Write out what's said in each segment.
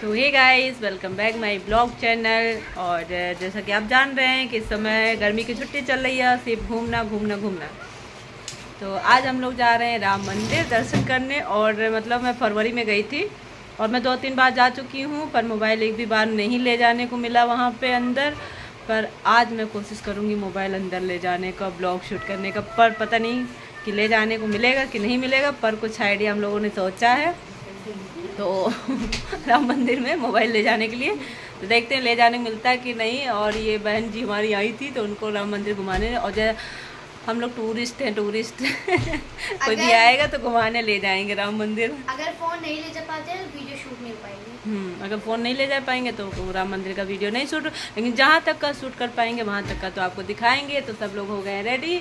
So hey guys, welcome back my blog channel. और जैसा कि आप जान रहे हैं कि इस समय गर्मी की छुट्टी चल रही है, सिर्फ घूमना घूमना घूमना। तो आज हम लोग जा रहे हैं राम मंदिर दर्शन करने। और मतलब मैं फरवरी में गई थी और मैं 2-3 बार जा चुकी हूँ, पर मोबाइल एक भी बार नहीं ले जाने को मिला वहाँ पे अंदर। पर आज मैं कोशिश करूँगी मोबाइल अंदर ले जाने का, ब्लॉग शूट करने का। पर पता नहीं कि ले जाने को मिलेगा कि नहीं मिलेगा, पर कुछ आइडिया हम लोगों ने सोचा है तो राम मंदिर में मोबाइल ले जाने के लिए। तो देखते हैं ले जाने मिलता है कि नहीं। और ये बहन जी हमारी आई थी तो उनको राम मंदिर घुमाने, और जब हम लोग टूरिस्ट हैं टूरिस्ट कोई भी आएगा तो घुमाने ले जाएंगे राम मंदिर। अगर फ़ोन नहीं ले जा पाते तो वीडियो शूट नहीं पाएंगे। अगर फ़ोन नहीं ले जा पाएंगे तो राम मंदिर का वीडियो नहीं शूट, लेकिन जहाँ तक का शूट कर पाएंगे वहाँ तक का तो आपको दिखाएंगे। तो सब लोग हो गए रेडी,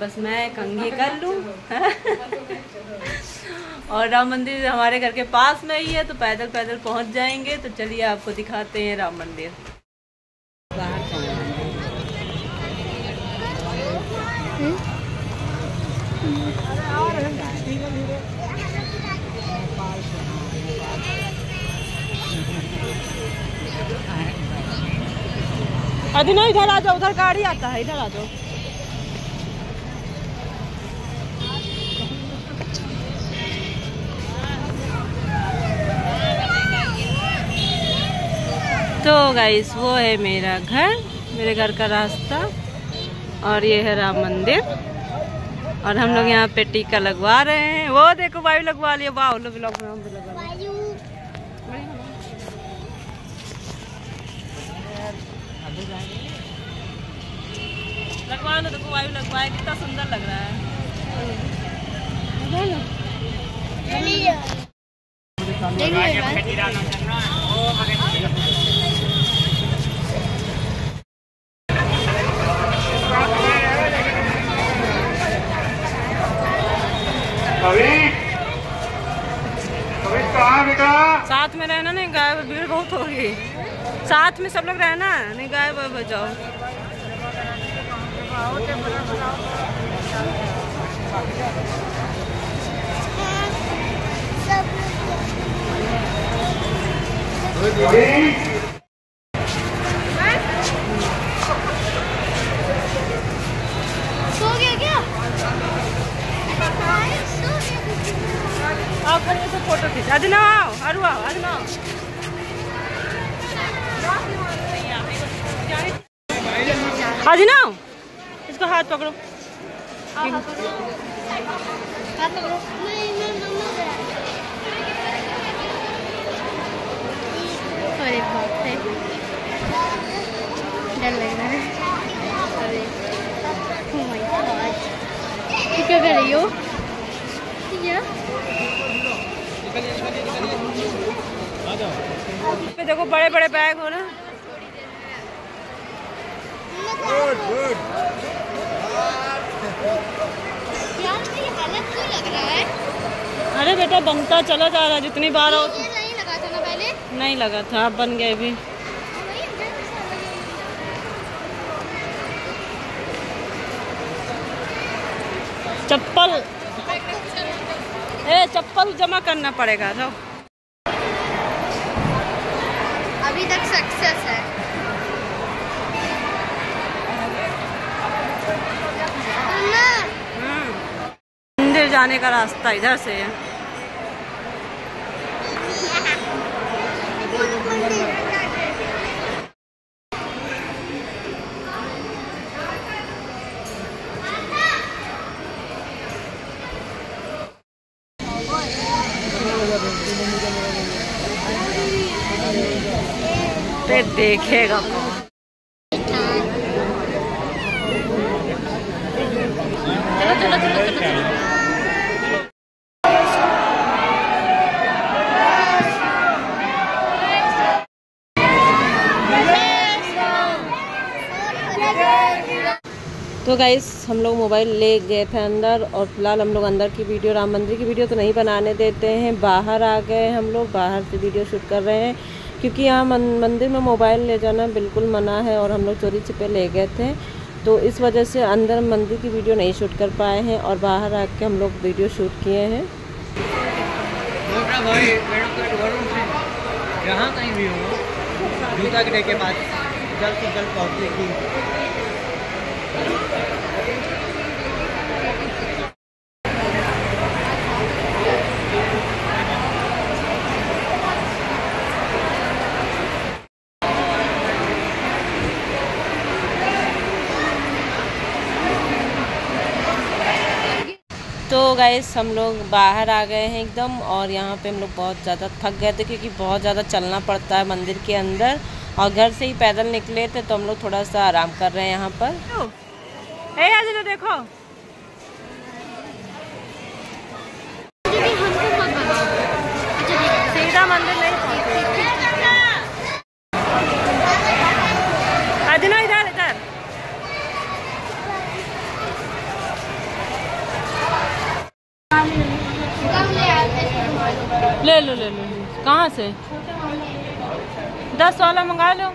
बस मैं कंघी कर लूँ। और राम मंदिर हमारे घर के पास में ही है तो पैदल पैदल पहुंच जाएंगे। तो चलिए आपको दिखाते हैं राम मंदिर। अधिना इधर आ जाओ, उधर गाड़ी आता है, इधर आ जाओ। तो गाइस वो है मेरा घर, मेरे घर का रास्ता, और ये है राम मंदिर। और हम लोग यहाँ पे टीका लगवा रहे हैं। वो देखो वायु लगवा लिया, वाह लो ब्लॉग में हम लगा। लगवा लो, देखो वायु लगवाया, कितना सुंदर लग रहा है। साथ में रहना, नहीं गायब, भीड़ बहुत होगी। साथ में सब लोग रहना, नहीं गायब बजाओ। सो गया क्या? आओ खड़े से फोटो खींच। अदना आओ, अरु आओ, अदना आओ। अदना आओ, इसको हाथ पकड़ो, हाथ पकड़ो। अरे बाप रे, डर लग रहा है। क्या कर रही हो? देखो बड़े बड़े बैग हो ना। अरे बेटा बनता चला जा रहा है जितनी बार। और नहीं लगा था ना पहले, नहीं लगा था, अब बन गए भी। चप्पल, ए चप्पल जमा करना पड़ेगा। जाओ, अभी तक सक्सेस है। मंदिर जाने का रास्ता इधर से है। देखेगा चलो चलो चलो चलो। तो गाइस हम लोग मोबाइल ले गए थे अंदर, और फिलहाल हम लोग अंदर की वीडियो, राम मंदिर की वीडियो तो नहीं बनाने देते हैं। बाहर आ गए हम लोग, बाहर से वीडियो शूट कर रहे हैं क्योंकि यहाँ मंदिर में मोबाइल ले जाना बिल्कुल मना है। और हम लोग चोरी छिपे ले गए थे तो इस वजह से अंदर मंदिर की वीडियो नहीं शूट कर पाए हैं, और बाहर आके हम लोग वीडियो शूट किए हैं। जहाँ कहीं भी हो जूता गिरे के बाद जल्द से जल्द पहुँचेगी। तो गाइस हम लोग बाहर आ गए हैं एकदम, और यहाँ पे हम लोग बहुत ज़्यादा थक गए थे क्योंकि बहुत ज़्यादा चलना पड़ता है मंदिर के अंदर, और घर से ही पैदल निकले थे तो हम लोग थोड़ा सा आराम कर रहे हैं यहाँ पर। ए आज तो देखो सीधा मंदिर नहीं पहुँचे। आज ना इधर इधर ले लो ले लो। कहाँ से 10 वाला मंगा लो।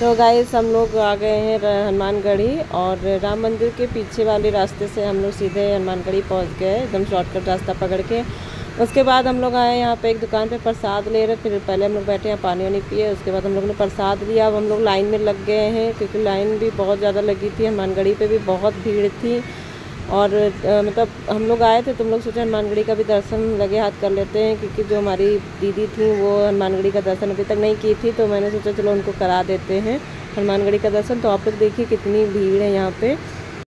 तो गाइस हम लोग आ गए हैं हनुमानगढ़ी, और राम मंदिर के पीछे वाले रास्ते से हम लोग सीधे हनुमानगढ़ी पहुंच गए एकदम शॉर्टकट रास्ता पकड़ के। उसके बाद हम लोग आए यहाँ पे एक दुकान पे प्रसाद ले रहे, फिर पहले हम लोग बैठे यहाँ पानी वानी पिए, उसके बाद हम लोग ने प्रसाद लिया। अब हम लोग लाइन में लग गए हैं क्योंकि लाइन भी बहुत ज़्यादा लगी थी, हनुमानगढ़ी पे भी बहुत भीड़ थी, और मतलब हम लोग आए थे तो हम लोग सोचा हनुमानगढ़ी का भी दर्शन लगे हाथ कर लेते हैं क्योंकि जो हमारी दीदी थी वो हनुमानगढ़ी का दर्शन अभी तक नहीं की थी, तो मैंने सोचा चलो उनको करा देते हैं हनुमानगढ़ी का दर्शन। तो आप लोग देखिए कितनी भीड़ है यहाँ पर।